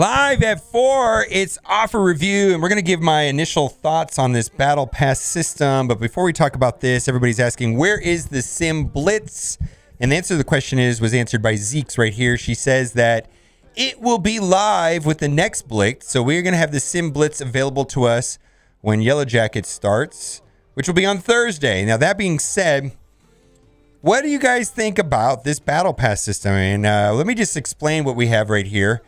Live at 4, it's offer review, and we're going to give my initial thoughts on this battle pass system. But before we talk about this, everybody's asking, where is the Sim Blitz? And the answer to the question was answered by Zeeks right here. She says that it will be live with the next Blitz. So we're going to have the Sim Blitz available to us when Yellowjacket starts, which will be on Thursday. Now, that being said, what do you guys think about this battle pass system? And let me just explain what we have right here.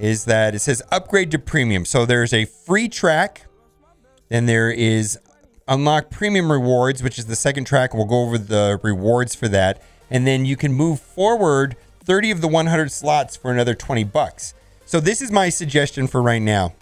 Is that it says upgrade to premium. So there's a free track, and there is unlock premium rewards, which is the second track. We'll go over the rewards for that. And then you can move forward 30 of the 100 slots for another 20 bucks. So this is my suggestion for right now.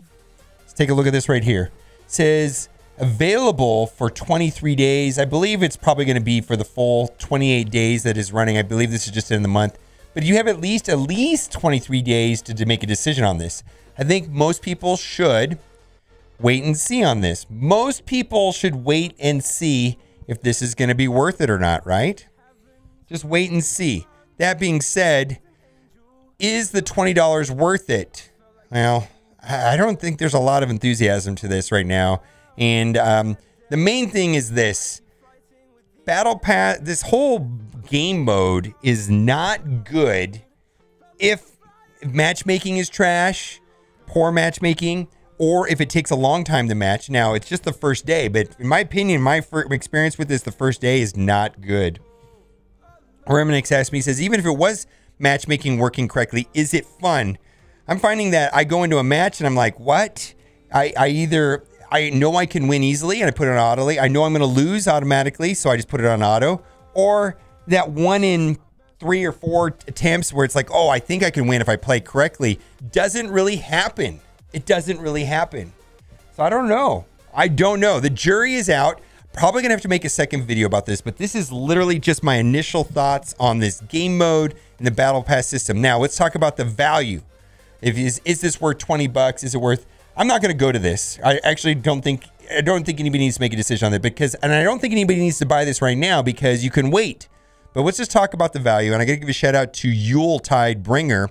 Let's take a look at this right here. It says available for 23 days. I believe it's probably going to be for the full 28 days that is running. I believe this is just in the month. But you have at least 23 days to make a decision on this. I think most people should wait and see on this. Most people should wait and see if this is going to be worth it or not, right? Just wait and see. That being said, is the $20 worth it? Well, I don't think there's a lot of enthusiasm to this right now. And the main thing is this. Battle Pass, this whole game mode is not good if matchmaking is trash, poor matchmaking, or if it takes a long time to match. Now, it's just the first day, but in my opinion, my experience with this, the first day is not good. Reminix asked me, says, even if it was matchmaking working correctly, is it fun? I'm finding that I go into a match and I'm like, what? I know I can win easily and I put it on auto. I know I'm going to lose automatically, so I just put it on auto. Or that 1 in 3 or 4 attempts where it's like, oh, I think I can win if I play correctly, doesn't really happen. It doesn't really happen. So I don't know. I don't know. The jury is out. Probably going to have to make a second video about this, but this is literally just my initial thoughts on this game mode and the battle pass system. Now, let's talk about the value. Is this worth 20 bucks? Is it worth... I'm not going to go to this. I actually don't think anybody needs to make a decision on that and I don't think anybody needs to buy this right now because you can wait. But let's just talk about the value, and I got to give a shout out to Yuletide Bringer,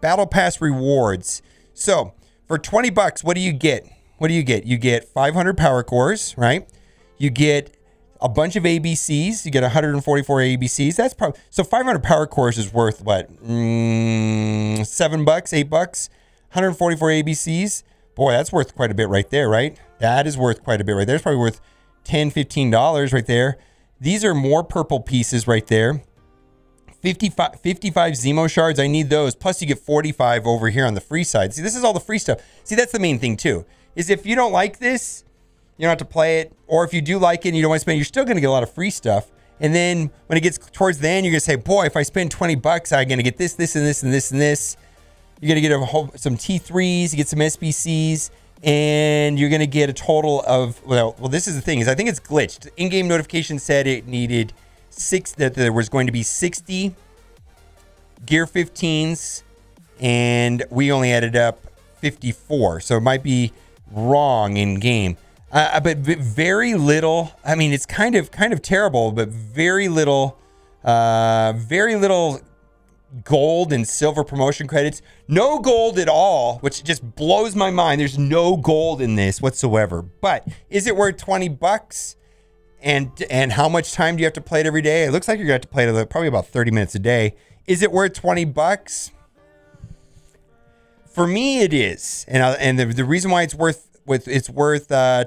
Battle Pass rewards. So for 20 bucks, what do you get? What do you get? You get 500 power cores, right? You get a bunch of ABCs. You get 144 ABCs. That's probably so. 500 power cores is worth what? $7, $8. 144 ABCs. Boy, that's worth quite a bit right there, right? That is worth quite a bit right there. It's probably worth $10, $15 right there. These are more purple pieces right there. 55 Zemo shards, I need those. Plus you get 45 over here on the free side. See, this is all the free stuff. See, that's the main thing too, is if you don't like this, you don't have to play it. Or if you do like it and you don't want to spend, you're still going to get a lot of free stuff. And then when it gets towards the end, you're going to say, boy, if I spend 20 bucks, I'm going to get this, this, and this, and this, and this. You're going to get some T3s, you get some SBCs, and you're going to get a total of, well, this is the thing, is I think it's glitched. In-game notification said it needed that there was going to be 60 Gear 15s, and we only added up 54. So it might be wrong in-game. But very little, I mean, it's kind of terrible, but very little gold and silver promotion credits. No gold at all, which just blows my mind. There's no gold in this whatsoever. But is it worth 20 bucks? And how much time do you have to play it every day? It looks like you're going to have to play it probably about 30 minutes a day. Is it worth 20 bucks? For me, it is. And the reason why it's worth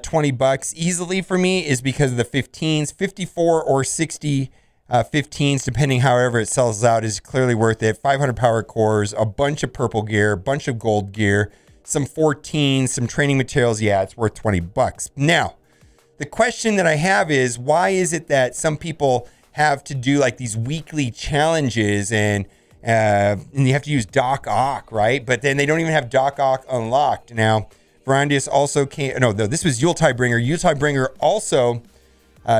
20 bucks easily for me is because of the 15s, 54 or 60 15s, depending however it sells out, is clearly worth it. 500 power cores, a bunch of purple gear, a bunch of gold gear, some 14s, some training materials. Yeah, it's worth 20 bucks. Now, the question that I have is, why is it that some people have to do like these weekly challenges and you have to use Doc Ock, right? But then they don't even have Doc Ock unlocked. Now, Verandius also came, no, this was Yuletide Bringer. Yuletide Bringer also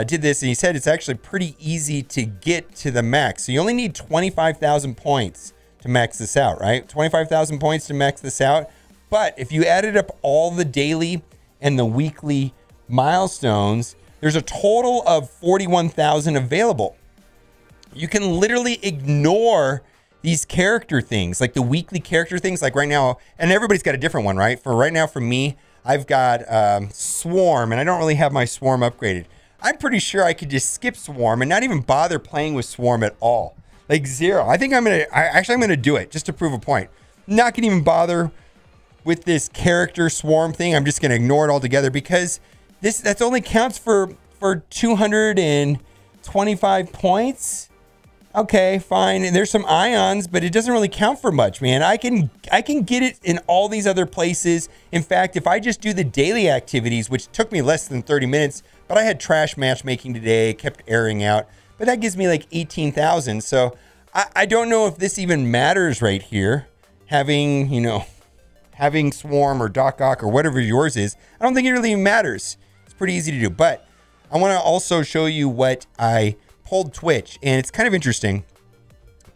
did this, and he said it's actually pretty easy to get to the max. So you only need 25,000 points to max this out, right? 25,000 points to max this out. But if you added up all the daily and the weekly milestones, there's a total of 41,000 available. You can literally ignore these character things, like the weekly character things, like right now, and everybody's got a different one, right? For right now, for me, I've got Swarm, and I don't really have my Swarm upgraded. I'm pretty sure I could just skip Swarm and not even bother playing with Swarm at all. Like zero. I think I'm gonna do it just to prove a point. Not gonna even bother with this character Swarm thing. I'm just gonna ignore it altogether because that's only counts for 225 points. Okay, fine. And there's some ions, but it doesn't really count for much, man. I can get it in all these other places. In fact, if I just do the daily activities, which took me less than 30 minutes, but I had trash matchmaking today, kept airing out, but that gives me like 18,000. So I don't know if this even matters right here, having, you know, having Swarm or Doc Ock or whatever yours is. I don't think it really matters. It's pretty easy to do, but I want to also show you what I pulled Twitch, and it's kind of interesting.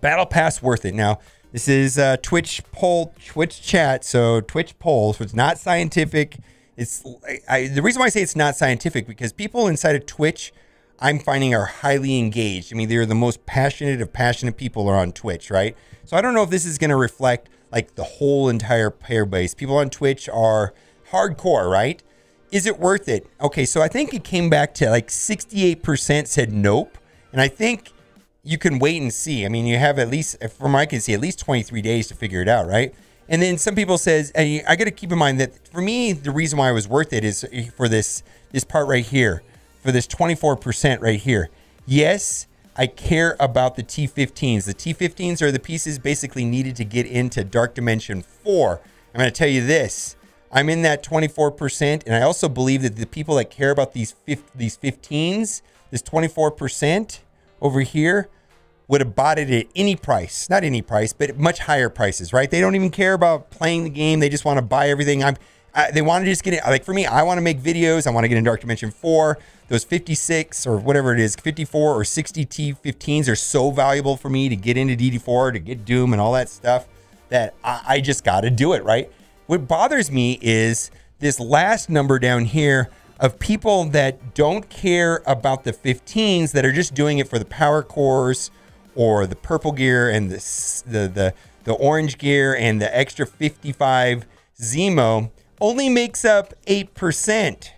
Battle Pass worth it. Now, this is Twitch poll, Twitch chat, so Twitch poll, so it's not scientific. It's the reason why I say it's not scientific, because people inside of Twitch, I'm finding, are highly engaged. I mean, they're the most passionate of passionate people are on Twitch, right? So I don't know if this is going to reflect like the whole entire player base. People on Twitch are hardcore, right? Is it worth it? Okay, so I think it came back to like 68% said nope. And I think you can wait and see. I mean, you have at least, from what I can see, at least 23 days to figure it out, right? And then some people says, and I got to keep in mind that for me, the reason why it was worth it is for this part right here, for this 24% right here. Yes, I care about the T15s. The T15s are the pieces basically needed to get into Dark Dimension 4. I'm going to tell you this. I'm in that 24%, and I also believe that the people that care about these 15s, this 24% over here, would have bought it at any price. Not any price, but at much higher prices, right? They don't even care about playing the game. They just want to buy everything. They want to just get it. Like for me, I want to make videos. I want to get in Dark Dimension 4. Those 56 or whatever it is, 54 or 60 T15s are so valuable for me to get into DD4, to get Doom and all that stuff, that I just got to do it, right? What bothers me is this last number down here of people that don't care about the 15s, that are just doing it for the power cores or the purple gear and the orange gear and the extra 55 Zemo, only makes up 8%.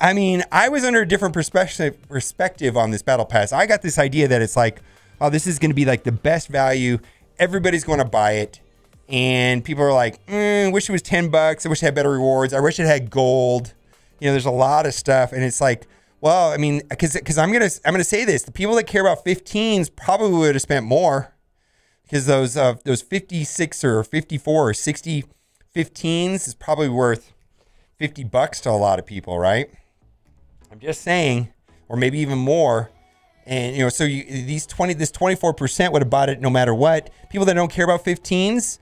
I mean, I was under a different perspective on this battle pass. I got this idea that it's like, oh, this is going to be like the best value. Everybody's going to buy it. And people are like, I wish it was $10. I wish it had better rewards. I wish it had gold. You know, there's a lot of stuff. And it's like, well, I mean, because I'm gonna say this: the people that care about 15s probably would have spent more, because those 56 or 54 or 60 15s is probably worth $50 to a lot of people, right? I'm just saying, or maybe even more. And you know, so this 24% would have bought it no matter what. People that don't care about 15s.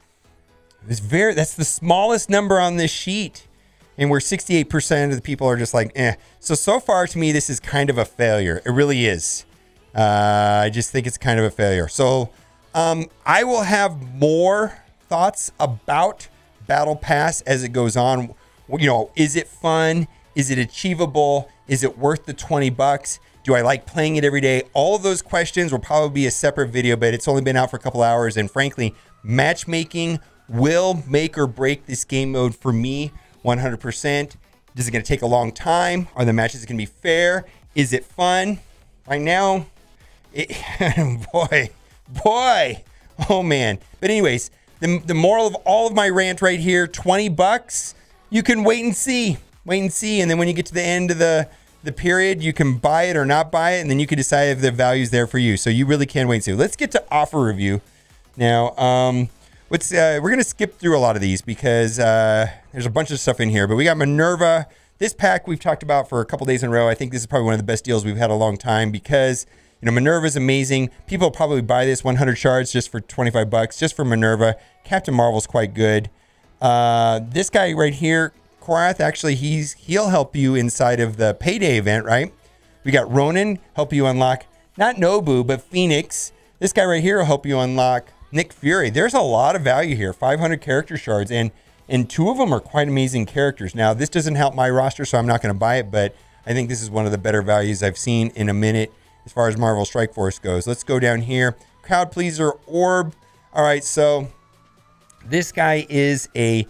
That's the smallest number on this sheet, and where 68% of the people are just like, eh. So far to me, this is kind of a failure. It really is. I just think it's kind of a failure. So I will have more thoughts about Battle Pass as it goes on. You know, is it fun? Is it achievable? Is it worth the $20? Do I like playing it every day? All of those questions will probably be a separate video, but it's only been out for a couple hours, and frankly, matchmaking will make or break this game mode for me 100%. Is it going to take a long time? Are the matches going to be fair? Is it fun? Right now, boy, oh man. But anyways, the moral of all of my rant right here, $20, you can wait and see. And then when you get to the end of the period, you can buy it or not buy it. And then you can decide if the value's there for you. So you really can wait and see. Let's get to offer review now. We're going to skip through a lot of these because there's a bunch of stuff in here. But we got Minerva. This pack we've talked about for a couple days in a row. I think this is probably one of the best deals we've had a long time, because you know Minerva's amazing. People will probably buy this 100 shards just for $25, just for Minerva. Captain Marvel's quite good. This guy right here, Korath, actually, he'll help you inside of the Payday event, right? We got Ronan, help you unlock, not Nobu, but Phoenix. This guy right here will help you unlock Nick Fury. There's a lot of value here, 500 character shards, and two of them are quite amazing characters. Now, this doesn't help my roster, so I'm not going to buy it, but I think this is one of the better values I've seen in a minute as far as Marvel Strike Force goes. Let's go down here. Crowd Pleaser Orb. All right, so this guy is a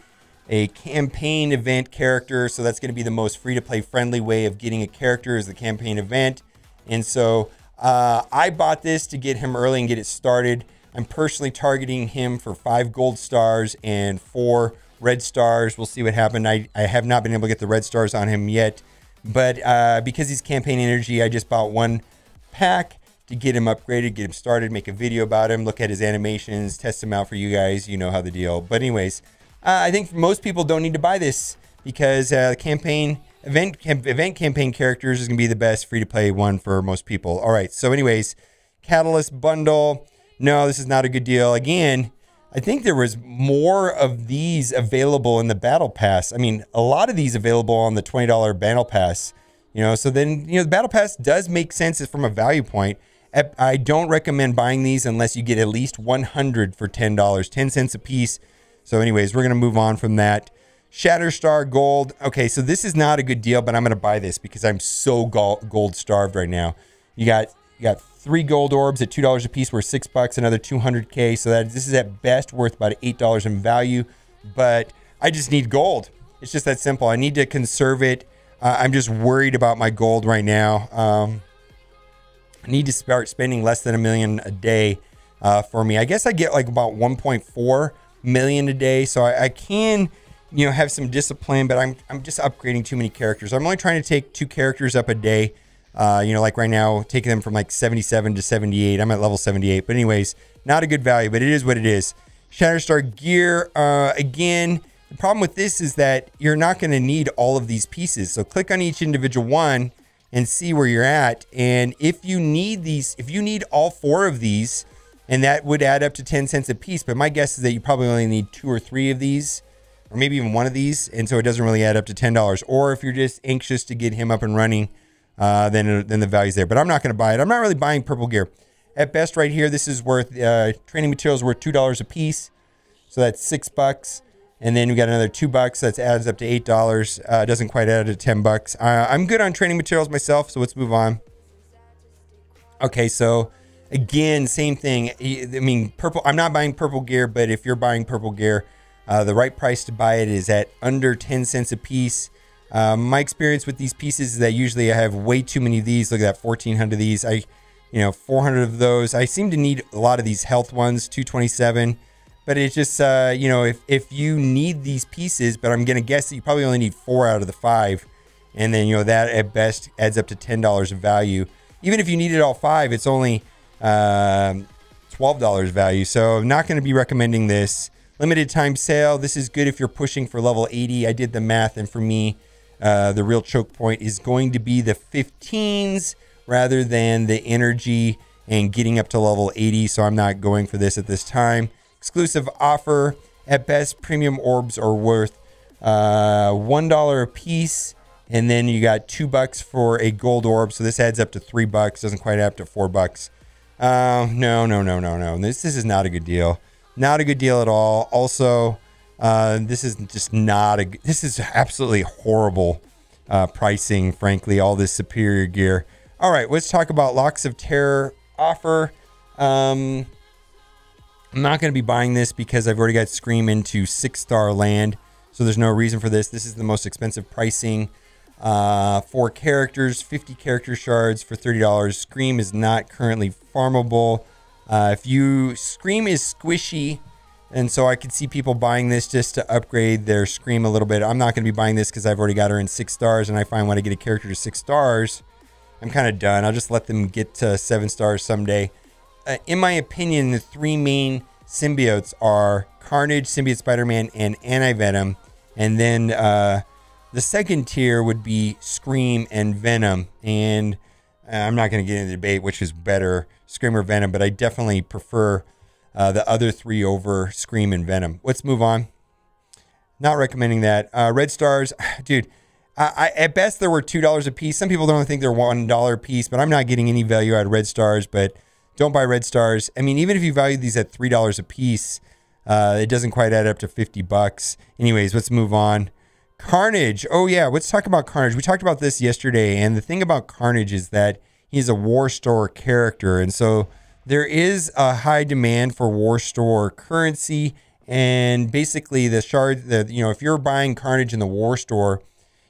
campaign event character, so that's going to be the most free-to-play friendly way of getting a character is the campaign event. And so I bought this to get him early and get it started. I'm personally targeting him for 5 gold stars and 4 red stars. We'll see what happens. I have not been able to get the red stars on him yet, but because he's campaign energy, I just bought 1 pack to get him upgraded, get him started, make a video about him, look at his animations, test him out for you guys. You know how the deal. But anyways, I think most people don't need to buy this because campaign event campaign characters is going to be the best free-to-play one for most people. All right, so anyways, Catalyst Bundle. No, this is not a good deal. Again, I think there was more of these available in the Battle Pass. I mean, a lot of these available on the $20 Battle Pass. You know, so then, you know, the Battle Pass does make sense from a value point. I don't recommend buying these unless you get at least 100 for $10, 10 cents a piece. So anyways, we're going to move on from that. Shatterstar Gold. Okay, so this is not a good deal, but I'm going to buy this because I'm so gold starved right now. You got 3 gold orbs at $2 a piece worth $6, another 200K. So that this is at best worth about $8 in value, but I just need gold. It's just that simple. I need to conserve it. I'm just worried about my gold right now. I need to start spending less than $1 million a day for me. I guess I get like about 1.4 million a day, so I can, you know, have some discipline, but I'm just upgrading too many characters. I'm only trying to take 2 characters up a day, you know, like right now, taking them from like 77 to 78. I'm at level 78, but anyways, not a good value, but it is what it is. Shatterstar Gear, again, the problem with this is that you're not going to need all of these pieces, so click on each individual one and see where you're at, and if you need these, if you need all 4 of these, and that would add up to 10 cents a piece. But my guess is that you probably only need 2 or 3 of these, or maybe even 1 of these. And so it doesn't really add up to $10. Or if you're just anxious to get him up and running, then the value's there. But I'm not going to buy it. I'm not really buying purple gear. At best right here, this is worth, training materials worth $2 a piece. So that's $6. And then we got another $2. That adds up to $8. Doesn't quite add to $10. I'm good on training materials myself. So let's move on. Okay, so again, same thing. I mean, purple, I'm not buying purple gear, but if you're buying purple gear, the right price to buy it is at under 10 cents a piece. My experience with these pieces is that usually I have way too many of these. Look at that, 1,400 of these. You know, 400 of those. I seem to need a lot of these health ones, 227. But it's just, you know, if you need these pieces, but I'm going to guess that you probably only need 4 out of the 5. And then, you know, that at best adds up to $10 in value. Even if you needed all 5, it's only $12 value. So I'm not going to be recommending this. Limited time sale. This is good if you're pushing for level 80. I did the math, and for me, the real choke point is going to be the 15s rather than the energy and getting up to level 80. So I'm not going for this at this time. Exclusive offer. At best, premium orbs are worth $1 a piece. And then you got $2 for a gold orb. So this adds up to $3. Doesn't quite add up to $4. No. This is not a good deal. Not a good deal at all. Also, this is just not a, this is absolutely horrible pricing, frankly, all this superior gear. All right, let's talk about Locks of Terror offer. I'm not going to be buying this because I've already got Scream into 6-star land. So there's no reason for this. This is the most expensive pricing. 4 characters, 50 character shards for $30. Scream is not currently farmable. If you, Scream is squishy, and so I could see people buying this just to upgrade their Scream a little bit. I'm not going to be buying this because I've already got her in 6 stars, and I find when I get a character to 6 stars, I'm kind of done. I'll just let them get to 7 stars someday. In my opinion, the 3 main symbiotes are Carnage, Symbiote Spider-Man, and Anti-Venom, and then the second tier would be Scream and Venom, and I'm not going to get into the debate which is better, Scream or Venom, but I definitely prefer the other 3 over Scream and Venom. Let's move on. Not recommending that. Red stars, dude, I at best there were $2 a piece. Some people don't think they're $1 a piece, but I'm not getting any value out of red stars, but don't buy red stars. I mean, even if you value these at $3 a piece, it doesn't quite add up to $50. Anyways, let's move on. Carnage. Oh yeah, let's talk about Carnage. We talked about this yesterday, and the thing about Carnage is that he's a War Store character, and so there is a high demand for War Store currency, and basically the shard, if you're buying Carnage in the War Store,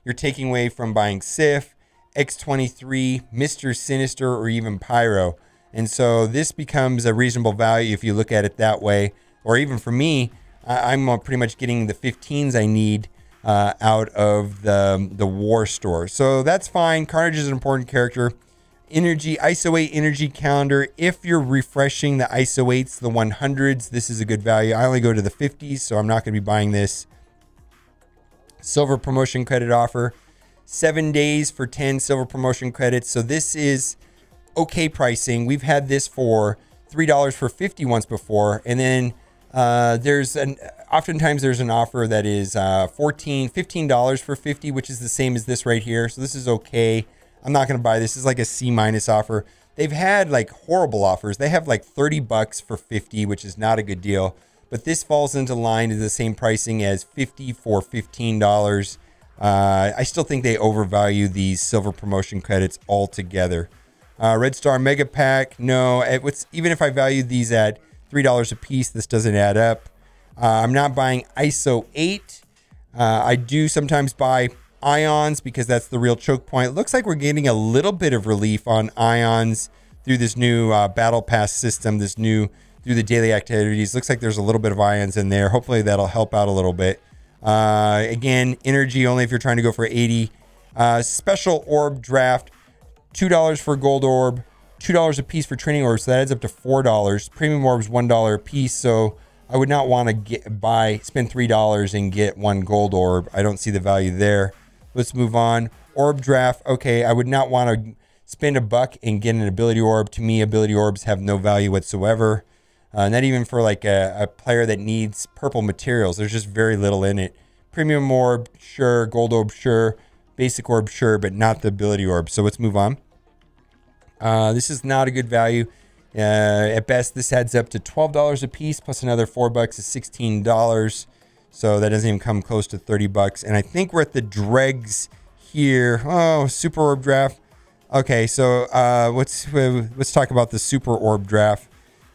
you're taking away from buying Sif, X23, Mr. Sinister, or even Pyro. And so this becomes a reasonable value if you look at it that way. Or even for me, I'm pretty much getting the 15s I need out of the War Store. So that's fine. Carnage is an important character. Energy, ISO8 energy calendar. If you're refreshing the ISO8s, the 100s, this is a good value. I only go to the 50s, so I'm not going to be buying this. Silver promotion credit offer. 7 days for 10 silver promotion credits. So this is okay pricing. We've had this for $3 for 50 once before. And then oftentimes there's an offer that is $15 for 50, which is the same as this right here. So this is okay. I'm not going to buy this. This is like a C- offer. They've had like horrible offers. They have like 30 bucks for 50, which is not a good deal. But this falls into line to the same pricing as 50 for $15. I still think they overvalue these silver promotion credits altogether. Red Star Mega Pack. No, even if I valued these at $3 a piece, this doesn't add up. I'm not buying ISO8. I do sometimes buy Ions because that's the real choke point. It looks like we're getting a little bit of relief on Ions through this new battle pass system, through the daily activities. Looks like there's a little bit of Ions in there. Hopefully that'll help out a little bit. Again, energy only if you're trying to go for 80. Special orb draft, $2 for gold orb, $2 a piece for training orbs. So that adds up to $4. Premium orbs, $1 a piece. So I would not want to spend $3 and get one gold orb. I don't see the value there. Let's move on. Orb draft. Okay, I would not want to spend a buck and get an ability orb. To me, ability orbs have no value whatsoever. Not even for like a player that needs purple materials. There's just very little in it. Premium orb, sure. Gold orb, sure. Basic orb, sure, but not the ability orb. So let's move on. This is not a good value. At best, this adds up to $12 a piece, plus another $4 is $16. So that doesn't even come close to 30 bucks. And I think we're at the dregs here. Oh, super orb draft. Okay, so let's talk about the super orb draft.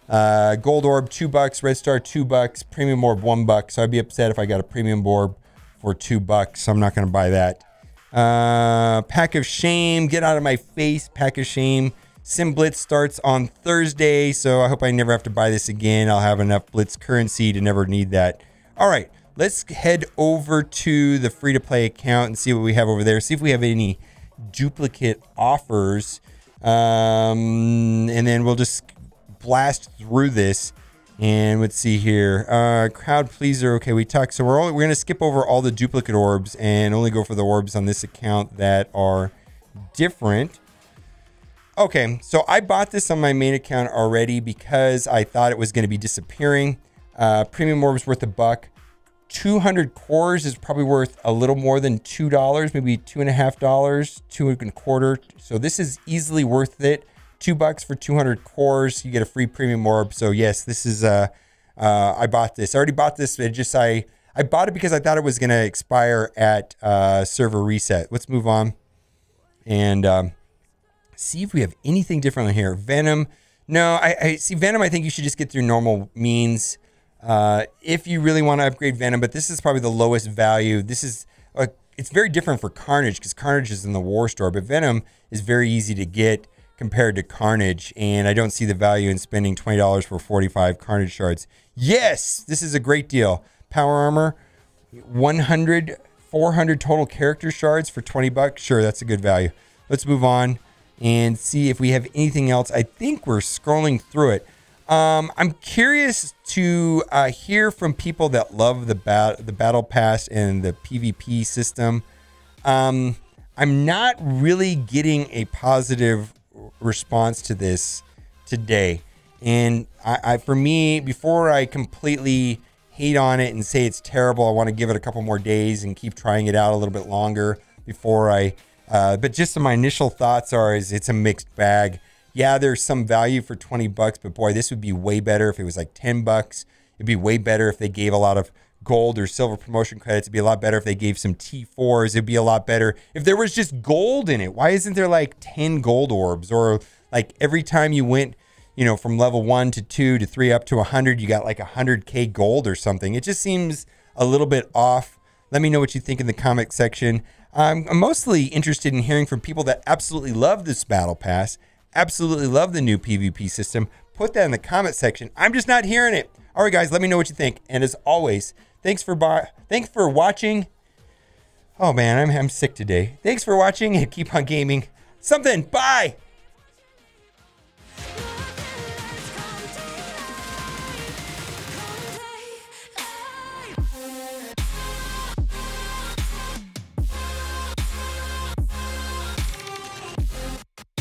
Gold orb, $2. Red star, $2. Premium orb, $1. So I'd be upset if I got a premium orb for $2. So I'm not going to buy that. Pack of Shame. Get out of my face, Pack of Shame. Sim Blitz starts on Thursday. So I hope I never have to buy this again. I'll have enough Blitz currency to never need that. All right. Let's head over to the free-to-play account and see what we have over there. See if we have any duplicate offers. And then we'll just blast through this. And let's see here. Crowd Pleaser. Okay, we talked. So we're going to skip over all the duplicate orbs and only go for the orbs on this account that are different. Okay, so I bought this on my main account already because I thought it was going to be disappearing. Premium orbs worth $1. 200 cores is probably worth a little more than $2, maybe $2.50, $2.25. So this is easily worth it. $2 for 200 cores. You get a free premium orb. So yes, this is I bought this. I already bought this, but I bought it because I thought it was going to expire at server reset. Let's move on and see if we have anything different here. Venom. No, I see Venom. I think you should just get through normal means. If you really want to upgrade Venom, but this is probably the lowest value. This is it's very different for Carnage because Carnage is in the War Store, but Venom is very easy to get compared to Carnage, and I don't see the value in spending $20 for 45 Carnage shards. Yes, this is a great deal. Power armor, 400 total character shards for $20. Sure, that's a good value. Let's move on and see if we have anything else. I think we're scrolling through it. I'm curious to hear from people that love the battle pass and the PvP system. I'm not really getting a positive response to this today, and for me, before I completely hate on it and say it's terrible, I want to give it a couple more days and keep trying it out a little bit longer before I but just my initial thoughts are it's a mixed bag. Yeah, there's some value for $20, but boy, this would be way better if it was like $10. It'd be way better if they gave a lot of gold or silver promotion credits. It'd be a lot better if they gave some T4s. It'd be a lot better if there was just gold in it. Why isn't there like 10 gold orbs, or like every time you went, you know, from level 1 to 2 to 3 up to 100, you got like 100K gold or something. It just seems a little bit off. Let me know what you think in the comment section. I'm mostly interested in hearing from people that absolutely love this battle pass, absolutely love the new PvP system. Put that in the comment section. I'm just not hearing it. All right, guys, let me know what you think. And as always, thanks for watching. Oh man, I'm sick today. Thanks for watching and keep on gaming. Something. Bye.